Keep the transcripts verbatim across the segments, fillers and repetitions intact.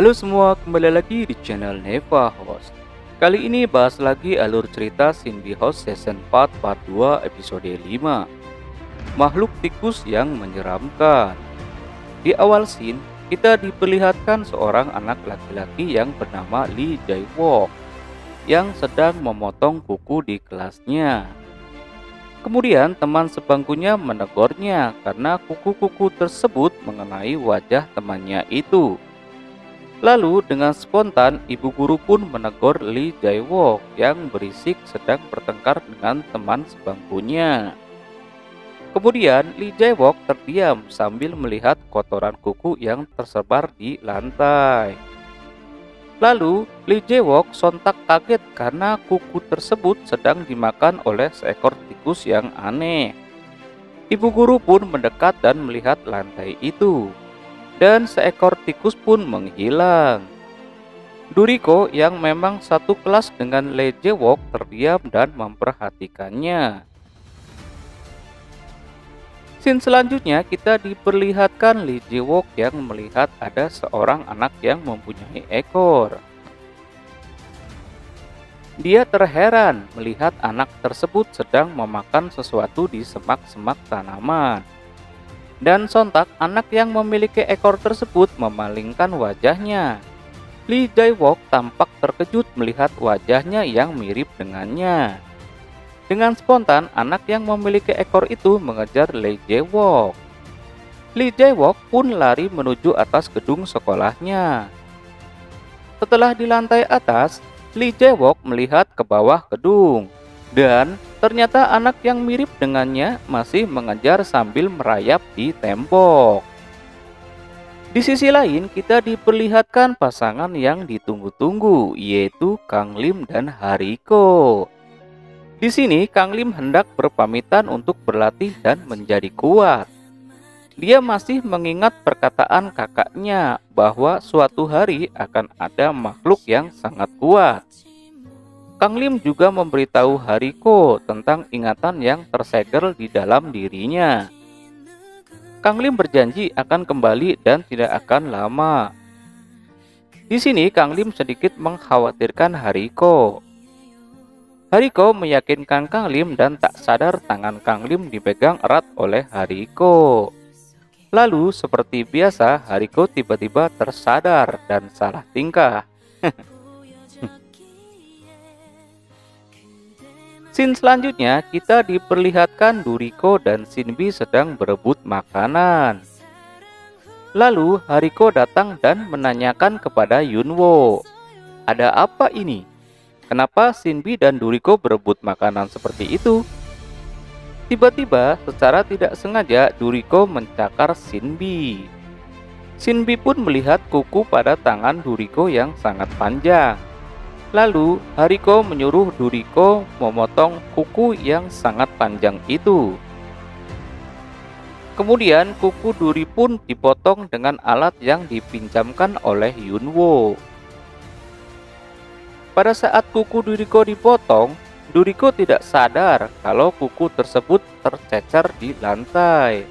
Halo semua, kembali lagi di channel Neva Host. Kali ini bahas lagi alur cerita Shinbi Host Season empat Part dua Episode lima, Makhluk Tikus yang Menyeramkan. Di awal scene, kita diperlihatkan seorang anak laki-laki yang bernama Lee Jae-wook yang sedang memotong kuku di kelasnya. Kemudian teman sebangkunya menegurnya karena kuku-kuku tersebut mengenai wajah temannya itu. Lalu dengan spontan ibu guru pun menegur Lee Jae-wook yang berisik sedang bertengkar dengan teman sebangkunya. Kemudian Lee Jae-wook terdiam sambil melihat kotoran kuku yang tersebar di lantai. Lalu Lee Jae-wook sontak kaget karena kuku tersebut sedang dimakan oleh seekor tikus yang aneh. Ibu guru pun mendekat dan melihat lantai itu. Dan seekor tikus pun menghilang. Doorikoo yang memang satu kelas dengan Lee Jae-wook terdiam dan memperhatikannya. Scene selanjutnya kita diperlihatkan Lee Jae-wook yang melihat ada seorang anak yang mempunyai ekor. Dia terheran melihat anak tersebut sedang memakan sesuatu di semak-semak tanaman. Dan sontak anak yang memiliki ekor tersebut memalingkan wajahnya. Lee Jae-wook tampak terkejut melihat wajahnya yang mirip dengannya. Dengan spontan anak yang memiliki ekor itu mengejar Lee Jae-wook. Lee Jae-wook pun lari menuju atas gedung sekolahnya. Setelah di lantai atas, Lee Jae-wook melihat ke bawah gedung dan ternyata anak yang mirip dengannya masih mengejar sambil merayap di tembok. Di sisi lain kita diperlihatkan pasangan yang ditunggu-tunggu yaitu Kanglim dan Harikoo. Di sini Kanglim hendak berpamitan untuk berlatih dan menjadi kuat. Dia masih mengingat perkataan kakaknya bahwa suatu hari akan ada makhluk yang sangat kuat. Kanglim juga memberitahu Harikoo tentang ingatan yang tersegel di dalam dirinya. Kanglim berjanji akan kembali dan tidak akan lama. Di sini Kanglim sedikit mengkhawatirkan Harikoo. Harikoo meyakinkan Kanglim dan tak sadar tangan Kanglim dipegang erat oleh Harikoo. Lalu seperti biasa Harikoo tiba-tiba tersadar dan salah tingkah. Scene selanjutnya kita diperlihatkan Doorikoo dan Shinbi sedang berebut makanan. Lalu Harikoo datang dan menanyakan kepada Hyunwoo, "Ada apa ini? Kenapa Shinbi dan Doorikoo berebut makanan seperti itu?" Tiba-tiba secara tidak sengaja Doorikoo mencakar Shinbi. Shinbi pun melihat kuku pada tangan Doorikoo yang sangat panjang. Lalu Harikoo menyuruh Doorikoo memotong kuku yang sangat panjang itu. Kemudian kuku Doori pun dipotong dengan alat yang dipinjamkan oleh Hyunwoo. Pada saat kuku Doorikoo dipotong, Doorikoo tidak sadar kalau kuku tersebut tercecer di lantai.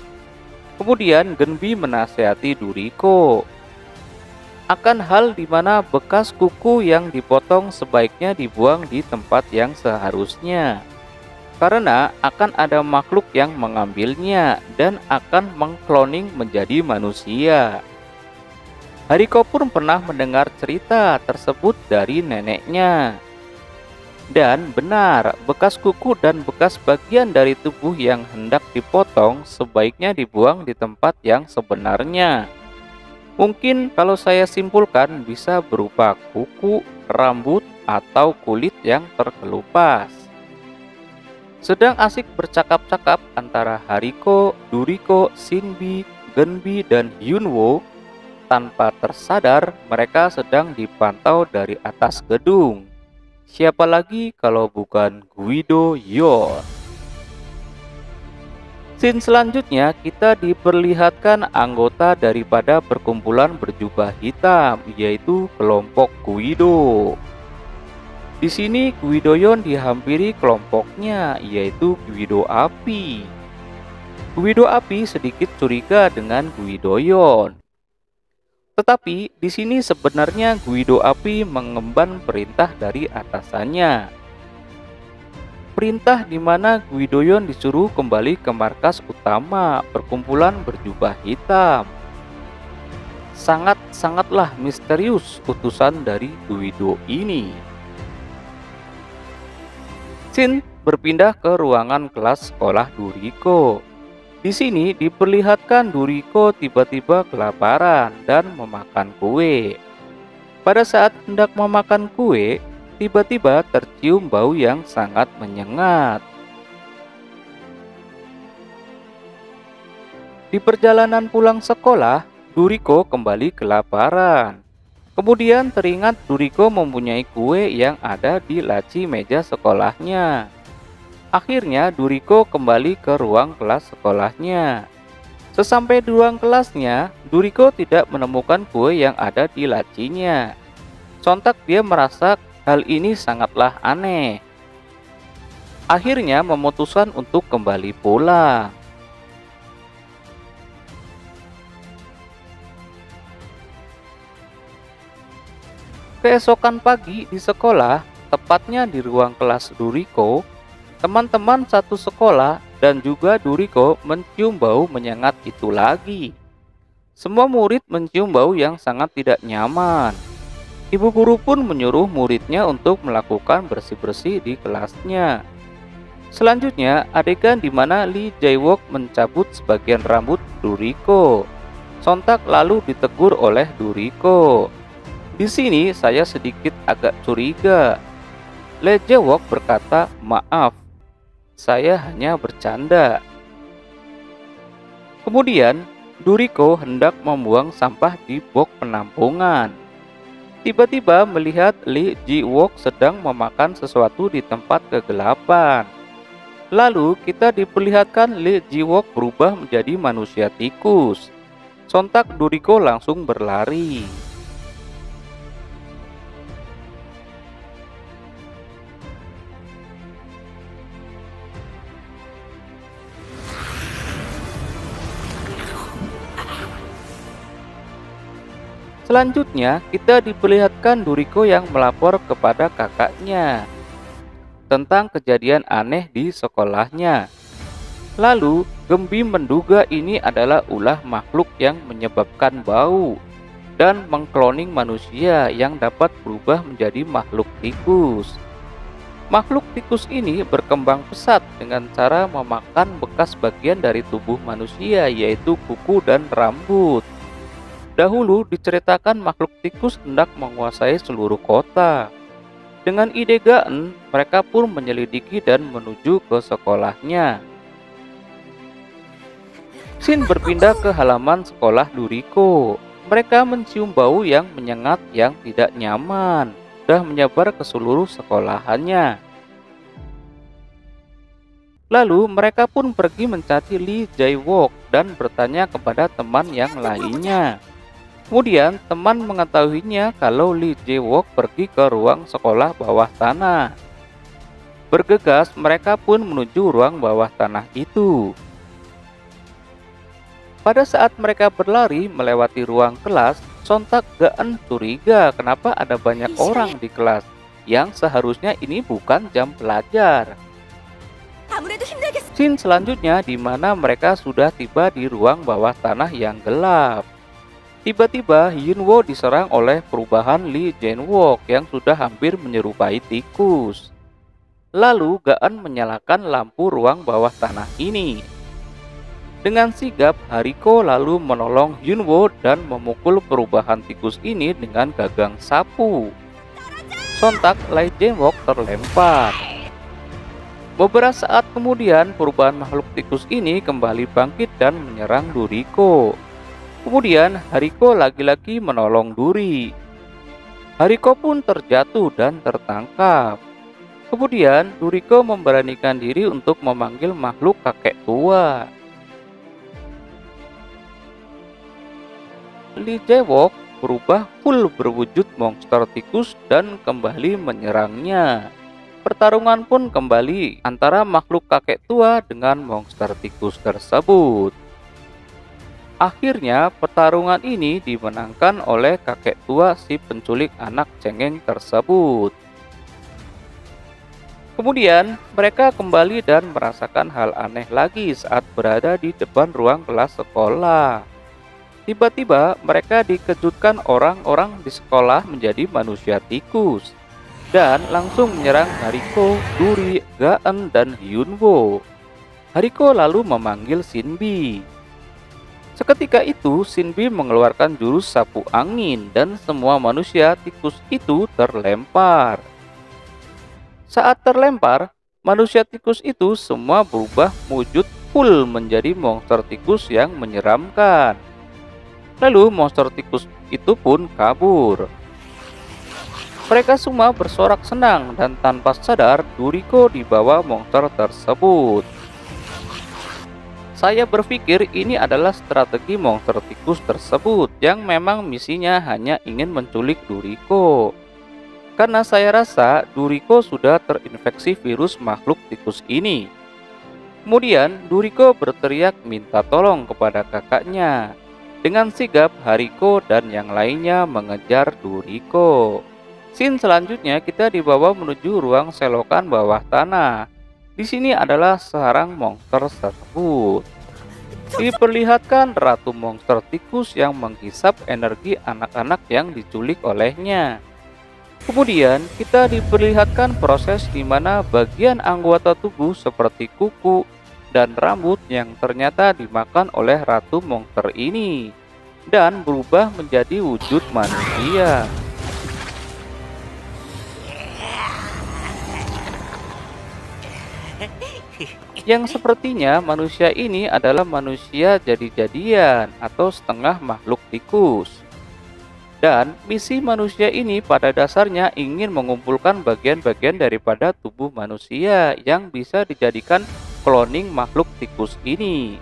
Kemudian Geunbi menasihati Doorikoo akan hal di mana bekas kuku yang dipotong sebaiknya dibuang di tempat yang seharusnya, karena akan ada makhluk yang mengambilnya dan akan mengkloning menjadi manusia. Harikoo pun pernah mendengar cerita tersebut dari neneknya. Dan benar, bekas kuku dan bekas bagian dari tubuh yang hendak dipotong sebaiknya dibuang di tempat yang sebenarnya. Mungkin kalau saya simpulkan bisa berupa kuku, rambut, atau kulit yang terkelupas. Sedang asik bercakap-cakap antara Harikoo, Doorikoo, Shinbi, Geunbi, dan Hyunwoo. Tanpa tersadar mereka sedang dipantau dari atas gedung. Siapa lagi kalau bukan Gwido Hyon. Scene selanjutnya kita diperlihatkan anggota daripada perkumpulan berjubah hitam yaitu kelompok Gwido. Di sini Gwido Hyon dihampiri kelompoknya yaitu Gwido Api. Gwido Api sedikit curiga dengan Gwido Hyon. Tetapi di sini sebenarnya Gwido Api mengemban perintah dari atasannya. Perintah di mana Gwido Hyon disuruh kembali ke markas utama perkumpulan berjubah hitam. Sangat-sangatlah misterius utusan dari Gwido ini. Shin berpindah ke ruangan kelas sekolah Doorikoo. Di sini diperlihatkan Doorikoo tiba-tiba kelaparan dan memakan kue. Pada saat hendak memakan kue, tiba-tiba tercium bau yang sangat menyengat. Di perjalanan pulang sekolah, Doorikoo kembali kelaparan. Kemudian teringat Doorikoo mempunyai kue yang ada di laci meja sekolahnya. Akhirnya Doorikoo kembali ke ruang kelas sekolahnya. Sesampai di ruang kelasnya, Doorikoo tidak menemukan kue yang ada di lacinya. Sontak dia merasa hal ini sangatlah aneh. Akhirnya memutuskan untuk kembali pulang. Keesokan pagi di sekolah, tepatnya di ruang kelas Doorikoo, teman-teman satu sekolah dan juga Doorikoo mencium bau menyengat itu lagi. Semua murid mencium bau yang sangat tidak nyaman. Ibu guru pun menyuruh muridnya untuk melakukan bersih-bersih di kelasnya. Selanjutnya adegan di mana Lee Jae-wook mencabut sebagian rambut Doorikoo. Sontak lalu ditegur oleh Doorikoo. Di sini saya sedikit agak curiga. Lee Jae-wook berkata, "Maaf, saya hanya bercanda." Kemudian, Doorikoo hendak membuang sampah di box penampungan. Tiba-tiba melihat Lee Jae-wook sedang memakan sesuatu di tempat kegelapan. Lalu kita diperlihatkan Lee Jae-wook berubah menjadi manusia tikus. Sontak Doorikoo langsung berlari. Selanjutnya, kita diperlihatkan Doorikoo yang melapor kepada kakaknya tentang kejadian aneh di sekolahnya. Lalu, Geunbi menduga ini adalah ulah makhluk yang menyebabkan bau dan mengkloning manusia yang dapat berubah menjadi makhluk tikus. Makhluk tikus ini berkembang pesat dengan cara memakan bekas bagian dari tubuh manusia, yaitu kuku dan rambut. Dahulu diceritakan makhluk tikus hendak menguasai seluruh kota. Dengan ide Gaeun, mereka pun menyelidiki dan menuju ke sekolahnya. Shin berpindah ke halaman sekolah Doorikoo. Mereka mencium bau yang menyengat yang tidak nyaman dan menyebar ke seluruh sekolahannya. Lalu mereka pun pergi mencari Lee Jae-wook dan bertanya kepada teman yang lainnya. Kemudian teman mengetahuinya kalau Lee Jae-wook pergi ke ruang sekolah bawah tanah. Bergegas mereka pun menuju ruang bawah tanah itu. Pada saat mereka berlari melewati ruang kelas, sontak Gaeun curiga kenapa ada banyak orang di kelas yang seharusnya ini bukan jam pelajar. Scene selanjutnya di mana mereka sudah tiba di ruang bawah tanah yang gelap. Tiba-tiba Hyunwoo diserang oleh perubahan Lee Jae-wook yang sudah hampir menyerupai tikus. Lalu Gaeun menyalakan lampu ruang bawah tanah ini. Dengan sigap Harikoo lalu menolong Hyunwoo dan memukul perubahan tikus ini dengan gagang sapu. Sontak Lee Jae-wook terlempar. Beberapa saat kemudian perubahan makhluk tikus ini kembali bangkit dan menyerang Doorikoo. Kemudian Harikoo lagi-lagi menolong Doori. Harikoo pun terjatuh dan tertangkap. Kemudian Doorikoo memberanikan diri untuk memanggil makhluk kakek tua. Lee Jae-wook berubah full berwujud monster tikus dan kembali menyerangnya. Pertarungan pun kembali antara makhluk kakek tua dengan monster tikus tersebut. Akhirnya pertarungan ini dimenangkan oleh kakek tua si penculik anak cengeng tersebut. Kemudian mereka kembali dan merasakan hal aneh lagi saat berada di depan ruang kelas sekolah. Tiba-tiba mereka dikejutkan orang-orang di sekolah menjadi manusia tikus dan langsung menyerang Harikoo, Doori, Gaeun, dan Hyunwoo. Harikoo lalu memanggil Shinbi. Seketika itu, Shinbi mengeluarkan jurus sapu angin dan semua manusia tikus itu terlempar. Saat terlempar, manusia tikus itu semua berubah wujud full menjadi monster tikus yang menyeramkan. Lalu monster tikus itu pun kabur. Mereka semua bersorak senang dan tanpa sadar Doorikoo dibawa monster tersebut. Saya berpikir ini adalah strategi monster tikus tersebut yang memang misinya hanya ingin menculik Doorikoo. Karena saya rasa Doorikoo sudah terinfeksi virus makhluk tikus ini. Kemudian Doorikoo berteriak minta tolong kepada kakaknya. Dengan sigap Harikoo dan yang lainnya mengejar Doorikoo. Scene selanjutnya kita dibawa menuju ruang selokan bawah tanah. Di sini adalah sarang monster tersebut. Diperlihatkan ratu monster tikus yang menghisap energi anak-anak yang diculik olehnya. Kemudian kita diperlihatkan proses di mana bagian anggota tubuh seperti kuku dan rambut yang ternyata dimakan oleh ratu monster ini dan berubah menjadi wujud manusia. Yang sepertinya manusia ini adalah manusia jadi-jadian atau setengah makhluk tikus. Dan misi manusia ini pada dasarnya ingin mengumpulkan bagian-bagian daripada tubuh manusia yang bisa dijadikan cloning makhluk tikus ini.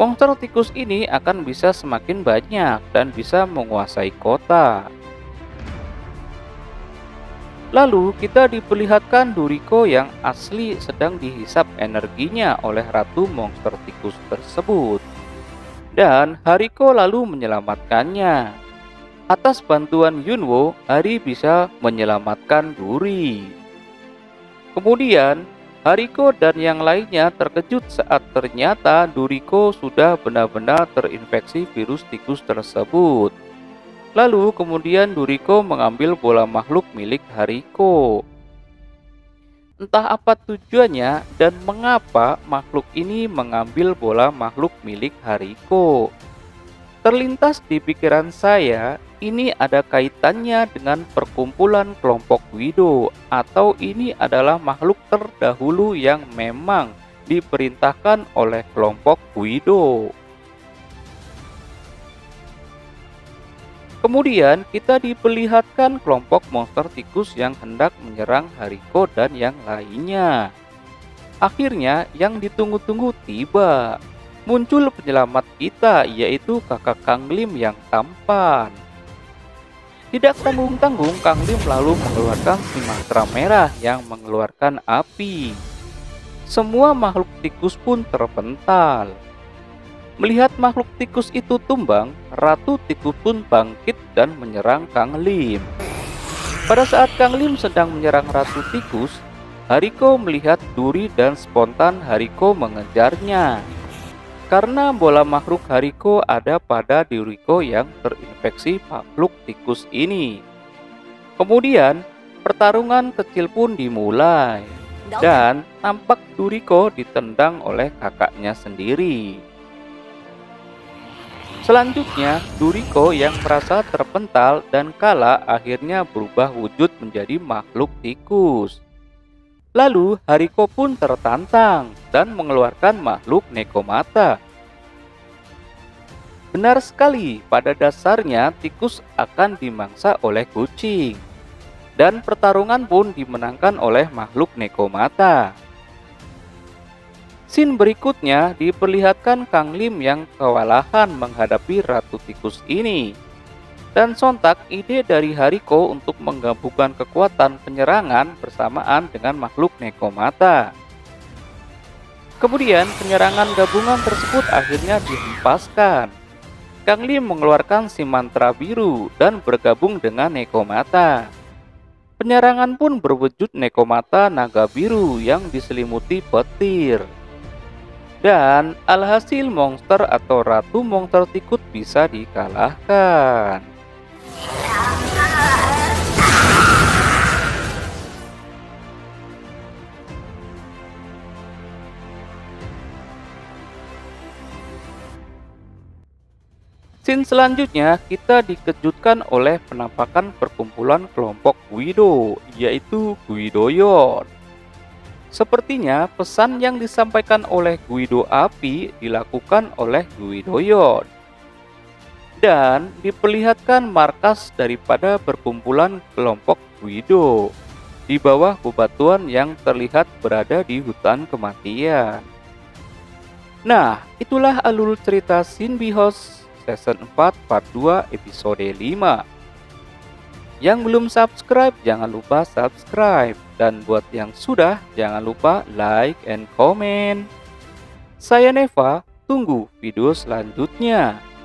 Monster tikus ini akan bisa semakin banyak dan bisa menguasai kota. Lalu kita diperlihatkan Doorikoo yang asli sedang dihisap energinya oleh ratu monster tikus tersebut. Dan Harikoo lalu menyelamatkannya. Atas bantuan Hyunwoo, Hari bisa menyelamatkan Doori. Kemudian Harikoo dan yang lainnya terkejut saat ternyata Doorikoo sudah benar-benar terinfeksi virus tikus tersebut. Lalu kemudian Doorikoo mengambil bola makhluk milik Harikoo. Entah apa tujuannya dan mengapa makhluk ini mengambil bola makhluk milik Harikoo. Terlintas di pikiran saya, ini ada kaitannya dengan perkumpulan kelompok Gwido, atau ini adalah makhluk terdahulu yang memang diperintahkan oleh kelompok Gwido. Kemudian kita diperlihatkan kelompok monster tikus yang hendak menyerang Harikoo dan yang lainnya. Akhirnya yang ditunggu-tunggu tiba. Muncul penyelamat kita yaitu kakak Kanglim yang tampan. Tidak tanggung-tanggung Kanglim lalu mengeluarkan si mantra merah yang mengeluarkan api. Semua makhluk tikus pun terpental. Melihat makhluk tikus itu tumbang, ratu tikus pun bangkit dan menyerang Kanglim. Pada saat Kanglim sedang menyerang ratu tikus, Harikoo melihat Doori dan spontan Harikoo mengejarnya. Karena bola makhluk Harikoo ada pada Doorikoo yang terinfeksi makhluk tikus ini. Kemudian pertarungan kecil pun dimulai dan tampak Doorikoo ditendang oleh kakaknya sendiri. Selanjutnya, Doorikoo yang merasa terpental dan kalah akhirnya berubah wujud menjadi makhluk tikus. Lalu Harikoo pun tertantang dan mengeluarkan makhluk Nekomata. Benar sekali, pada dasarnya tikus akan dimangsa oleh kucing. Dan pertarungan pun dimenangkan oleh makhluk Nekomata. Scene berikutnya diperlihatkan Kanglim yang kewalahan menghadapi ratu tikus ini. Dan sontak ide dari Harikoo untuk menggabungkan kekuatan penyerangan bersamaan dengan makhluk Nekomata. Kemudian penyerangan gabungan tersebut akhirnya dihempaskan. Kanglim mengeluarkan si mantra biru dan bergabung dengan Nekomata. Penyerangan pun berwujud Nekomata naga biru yang diselimuti petir. Dan alhasil monster atau ratu monster tikut bisa dikalahkan. Scene selanjutnya kita dikejutkan oleh penampakan perkumpulan kelompok Gwido, yaitu Gwido Hyon. Sepertinya pesan yang disampaikan oleh Gwido Api dilakukan oleh Gwido Hyon. Dan diperlihatkan markas daripada perkumpulan kelompok Gwido di bawah bebatuan yang terlihat berada di hutan kematian. Nah, itulah alur cerita Shinbi Host Season empat Part dua Episode lima. Yang belum subscribe jangan lupa subscribe. Dan buat yang sudah, jangan lupa like and comment. Saya Neva, tunggu video selanjutnya.